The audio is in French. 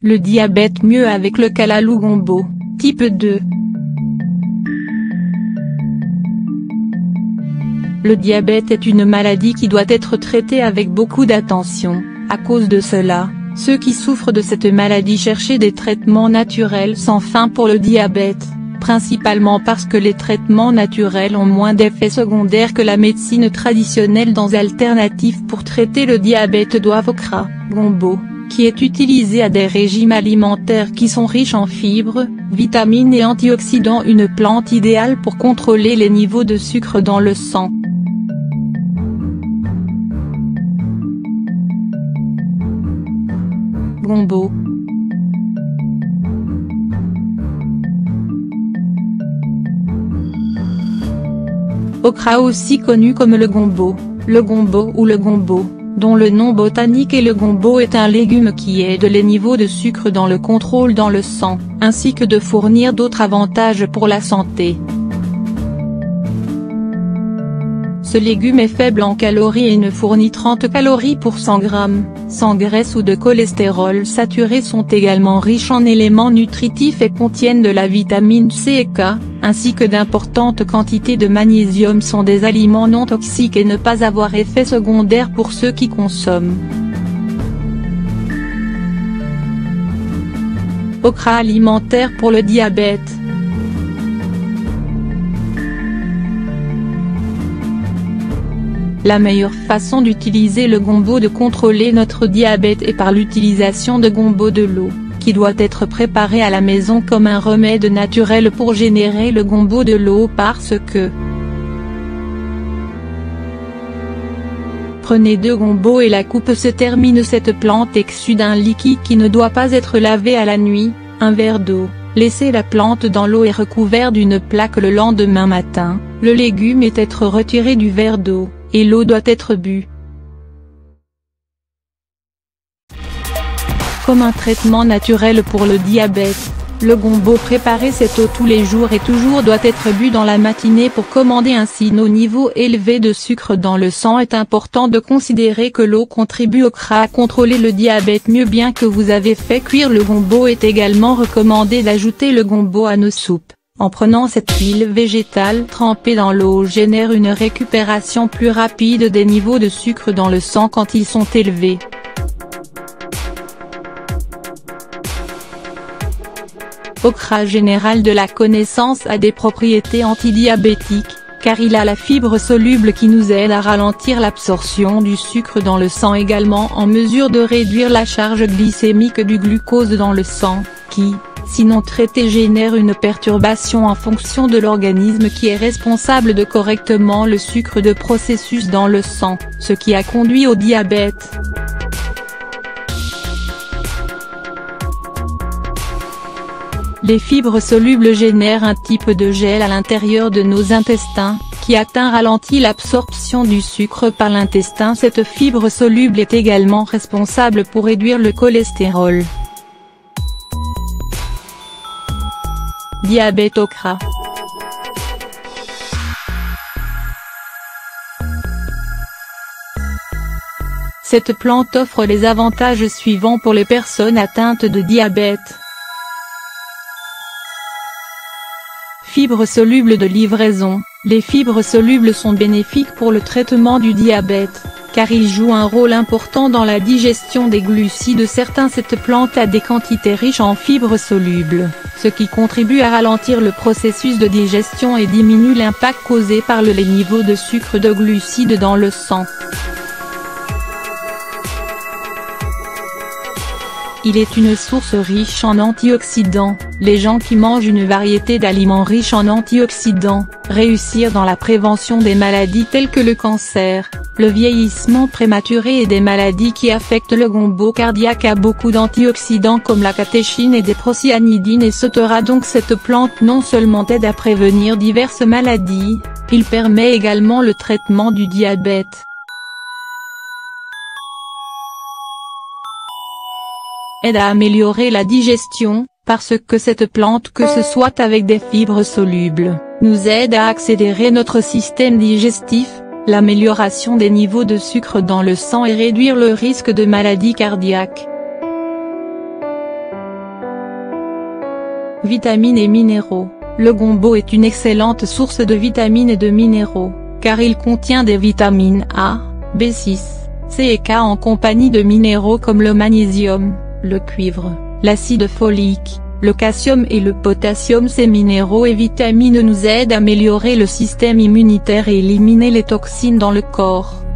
Le diabète mieux avec le Kalalou-Gombo, type 2. Le diabète est une maladie qui doit être traitée avec beaucoup d'attention. À cause de cela, ceux qui souffrent de cette maladie cherchent des traitements naturels sans fin pour le diabète, principalement parce que les traitements naturels ont moins d'effets secondaires que la médecine traditionnelle. Dans alternatives pour traiter le diabète doivent au Kalalou-Gombo, qui est utilisé à des régimes alimentaires qui sont riches en fibres, vitamines et antioxydants, une plante idéale pour contrôler les niveaux de sucre dans le sang. Gombo. Okra, aussi connu comme le gombo ou le gombo, dont le nom botanique est le gombo, est un légume qui aide les niveaux de sucre dans le contrôle dans le sang, ainsi que de fournir d'autres avantages pour la santé. Ce légume est faible en calories et ne fournit 30 calories pour 100 grammes, sans graisse ou de cholestérol saturé. Sont également riches en éléments nutritifs et contiennent de la vitamine C et K, ainsi que d'importantes quantités de magnésium. Sont des aliments non toxiques et ne pas avoir effet secondaire pour ceux qui consomment. Okra alimentaire pour le diabète. La meilleure façon d'utiliser le gombo de contrôler notre diabète est par l'utilisation de gombo de l'eau, qui doit être préparé à la maison comme un remède naturel pour générer le gombo de l'eau, parce que prenez 2 gombos et la coupe se termine. Cette plante exsude un liquide qui ne doit pas être lavé à la nuit. Un verre d'eau, laissez la plante dans l'eau et recouvert d'une plaque le lendemain matin. Le légume est être retiré du verre d'eau, et l'eau doit être bue. Comme un traitement naturel pour le diabète, le gombo préparé, cette eau tous les jours et toujours doit être bu dans la matinée pour commander. Ainsi, nos niveaux élevés de sucre dans le sang est important de considérer que l'eau contribue au Kalalou-Gombo à contrôler le diabète mieux. Bien que vous avez fait cuire le gombo, est également recommandé d'ajouter le gombo à nos soupes. En prenant cette huile végétale trempée dans l'eau génère une récupération plus rapide des niveaux de sucre dans le sang quand ils sont élevés. Okra général de la connaissance a des propriétés antidiabétiques, car il a la fibre soluble qui nous aide à ralentir l'absorption du sucre dans le sang, également en mesure de réduire la charge glycémique du glucose dans le sang, qui, sinon traité, génère une perturbation en fonction de l'organisme qui est responsable de correctement le sucre de processus dans le sang, ce qui a conduit au diabète. Les fibres solubles génèrent un type de gel à l'intérieur de nos intestins, qui ralentit l'absorption du sucre par l'intestin. Cette fibre soluble est également responsable pour réduire le cholestérol. Diabète okra. Cette plante offre les avantages suivants pour les personnes atteintes de diabète. Fibres solubles de livraison. Les fibres solubles sont bénéfiques pour le traitement du diabète, car ils jouent un rôle important dans la digestion des glucides certains. Cette plante a des quantités riches en fibres solubles, ce qui contribue à ralentir le processus de digestion et diminue l'impact causé par les niveaux de sucre de glucides dans le sang. Il est une source riche en antioxydants. Les gens qui mangent une variété d'aliments riches en antioxydants réussiront dans la prévention des maladies telles que le cancer, le vieillissement prématuré et des maladies qui affectent le gombo cardiaque a beaucoup d'antioxydants comme la catéchine et des procyanidines et sautera donc. Cette plante non seulement aide à prévenir diverses maladies, il permet également le traitement du diabète. Aide à améliorer la digestion, parce que cette plante, que ce soit avec des fibres solubles, nous aide à accélérer notre système digestif, l'amélioration des niveaux de sucre dans le sang et réduire le risque de maladies cardiaques. Vitamines et minéraux. Le gombo est une excellente source de vitamines et de minéraux, car il contient des vitamines A, B6, C et K en compagnie de minéraux comme le magnésium, le cuivre, l'acide folique, le calcium et le potassium. Ces minéraux et vitamines nous aident à améliorer le système immunitaire et éliminer les toxines dans le corps.